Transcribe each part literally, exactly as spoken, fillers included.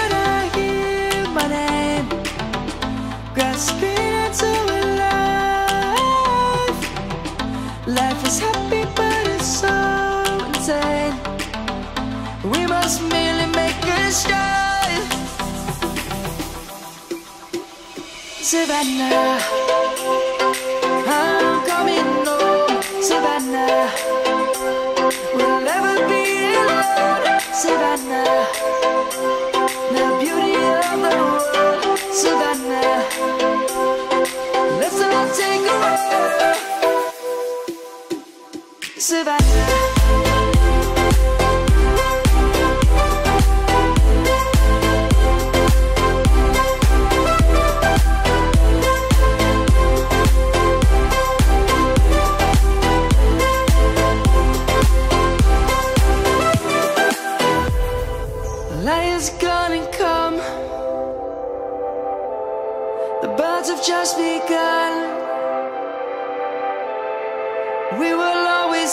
and I hear my name, grasping into a life. Life is happy but it's so insane. We must merely make a start. Savannah, I'm coming home. Savannah, we'll never be alone. Savannah, the beauty of the world. Savannah, let's all take a ride. Savannah. Light is gonna come. The birds have just begun. We will always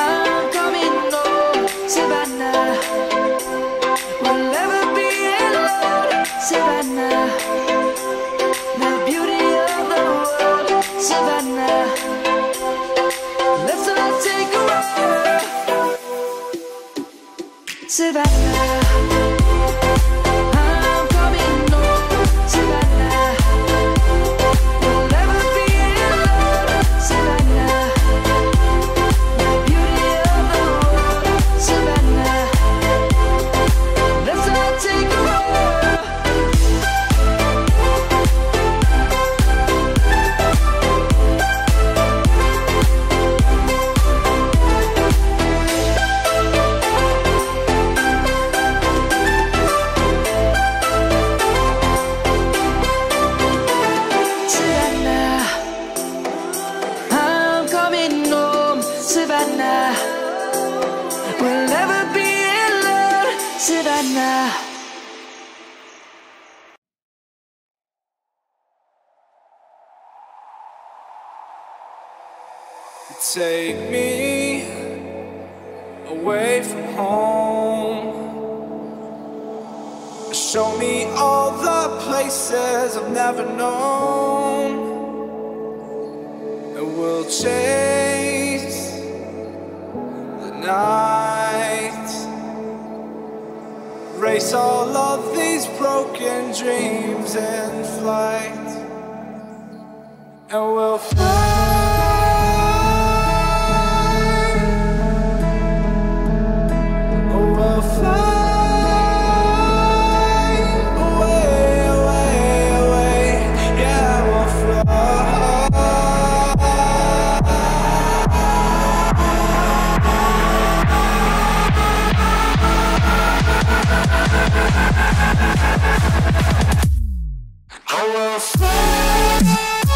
I'm coming home. Savannah, we'll never be alone. Savannah, the beauty of the world. Savannah, let's all take a ride. Savannah. Savannah, we'll never be alone. Savannah. Take me away from home. Show me all the places I've never known. And we'll change night. Race all of these broken dreams in flight, and we'll fly. I will fly.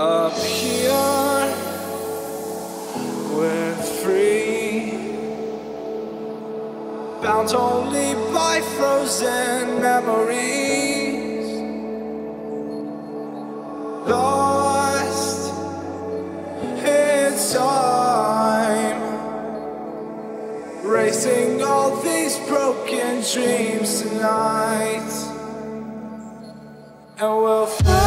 up here, we're free, bound only by frozen memories, lost in time, racing all these broken dreams tonight, and we'll fly.